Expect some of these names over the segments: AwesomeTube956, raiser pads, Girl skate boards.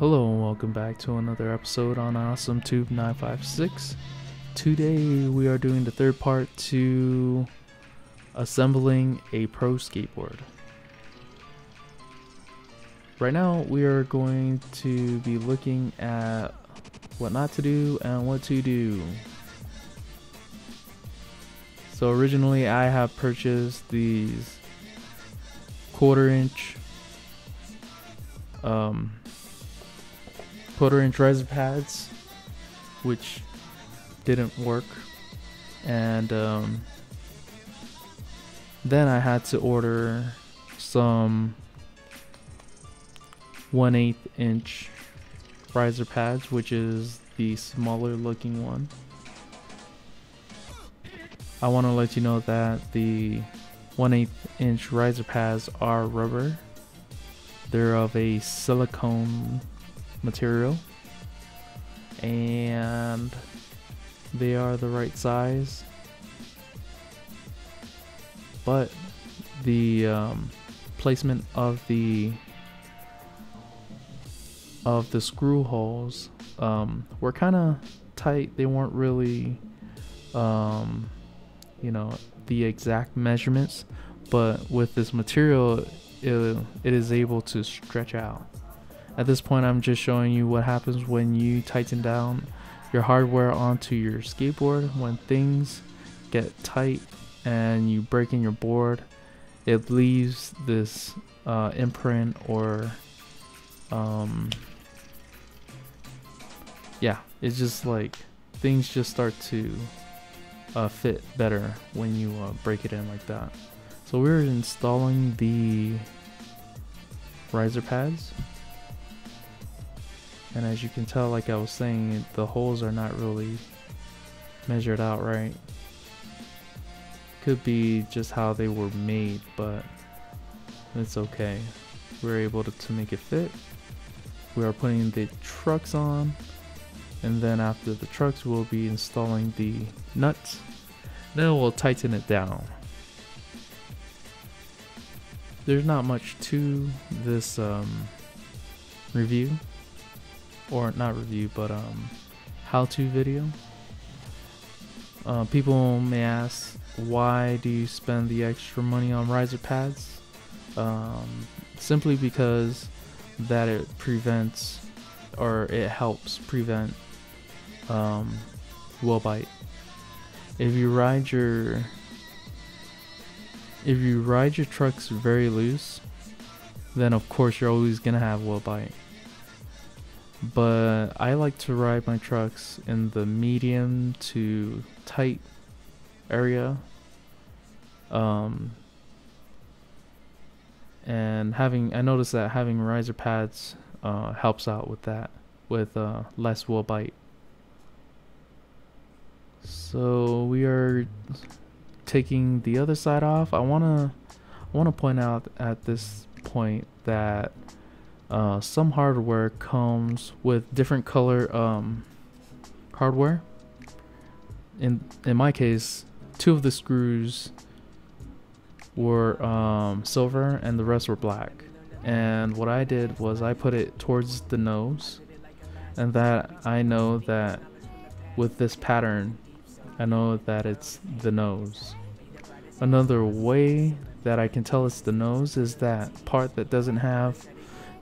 Hello and welcome back to another episode on AwesomeTube956. Today we are doing the third part to assembling a pro skateboard. Right now we are going to be looking at what not to do and what to do. So originally I have purchased these 1/4 inch resin pads, which didn't work, and then I had to order some 1/8 inch riser pads, which is the smaller looking one. I want to let you know that the 1/8 inch riser pads are rubber. They're of a silicone material and they are the right size, but the placement of the screw holes were kind of tight. They weren't really you know, the exact measurements, but with this material it is able to stretch out. At this point, I'm just showing you what happens when you tighten down your hardware onto your skateboard. When things get tight and you break in your board, it leaves this imprint, or yeah, it's just like things just start to fit better when you break it in like that. So we're installing the riser pads. And as you can tell, like I was saying, the holes are not really measured out right. Could be just how they were made, but it's okay. We're able to make it fit. We are putting the trucks on, and then after the trucks we'll be installing the nuts. Then we'll tighten it down. There's not much to this review. Or not review, but how-to video. People may ask, why do you spend the extra money on riser pads? Simply because that it prevents, or it helps prevent wheel bite. If you ride your trucks very loose, then of course you're always gonna have wheel bite. But I like to ride my trucks in the medium to tight area, and I noticed that having riser pads helps out with that, with less wheel bite. So we are taking the other side off. I wanna point out at this point that some hardware comes with different color hardware. In my case, 2 of the screws were silver and the rest were black. And what I did was I put it towards the nose, and that I know that with this pattern, I know that it's the nose. Another way that I can tell it's the nose is that part that doesn't have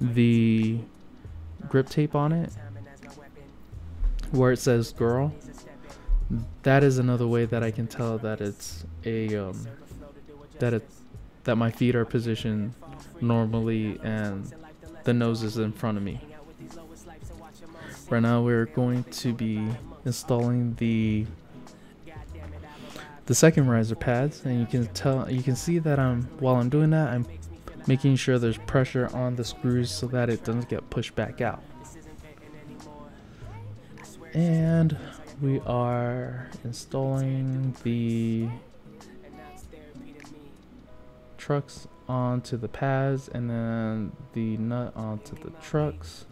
the grip tape on it, where it says girl. That is another way that I can tell that it's a that my feet are positioned normally and the nose is in front of me. Right now we're going to be installing the second riser pads, and you can see that while I'm doing that, I'm making sure there's pressure on the screws so that it doesn't get pushed back out. And we are installing the trucks onto the pads, and then the nut onto the trucks.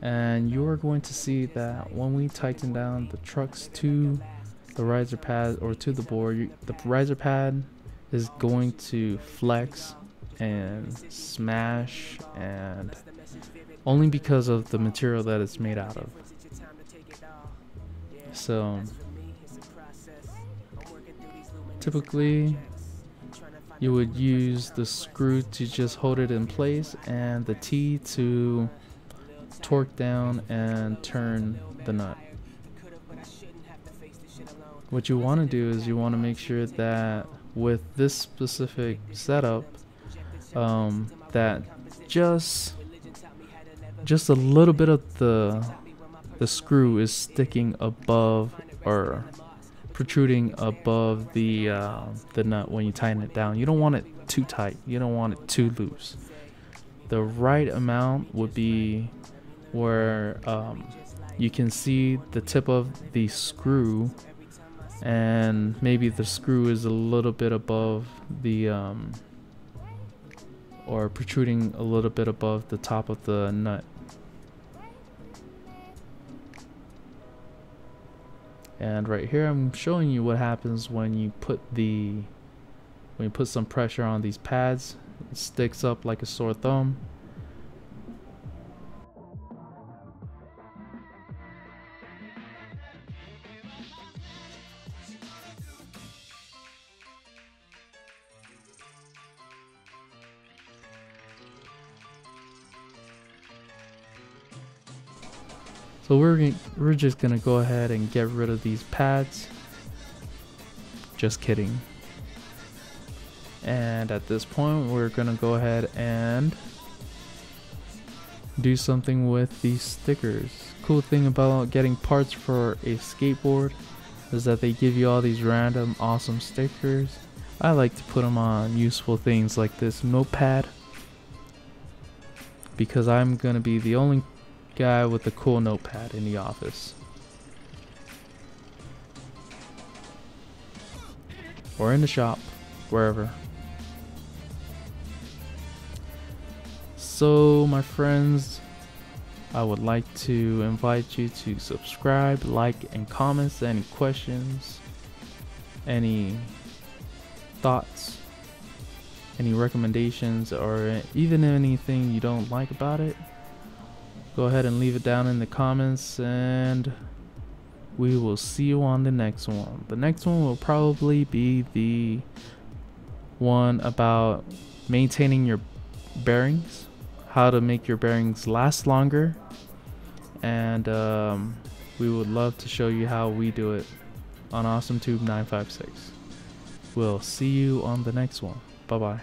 And you are going to see that when we tighten down the trucks to the riser pad, or to the board, the riser pad is going to flex and smash and only because of the material that it's made out of. So typically you would use the screw to just hold it in place and the T to torque down and turn the nut. What you want to do is you want to make sure that with this specific setup that just a little bit of the screw is sticking above or protruding above the nut when you tighten it down. You don't want it too tight, you don't want it too loose. The right amount would be where you can see the tip of the screw, and maybe the screw is a little bit above the or protruding a little bit above the top of the nut. And right here I'm showing you what happens when you put some pressure on these pads. It sticks up like a sore thumb. So we're just gonna go ahead and get rid of these pads. Just kidding. And at this point we're gonna go ahead and do something with these stickers. Cool thing about getting parts for a skateboard is that they give you all these random awesome stickers. I like to put them on useful things like this notepad, because I'm gonna be the only guy with a cool notepad in the office, or in the shop, wherever. So my friends, I would like to invite you to subscribe, like, and comments. Any questions, any thoughts, any recommendations, or even anything you don't like about it, go ahead and leave it down in the comments, and we will see you on the next one. The next one will probably be the one about maintaining your bearings, how to make your bearings last longer, and we would love to show you how we do it on AwesomeTube956. We'll see you on the next one. Bye bye.